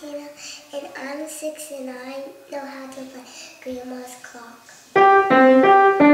Tina, and I'm 6 and I know how to play Grandma's Clock.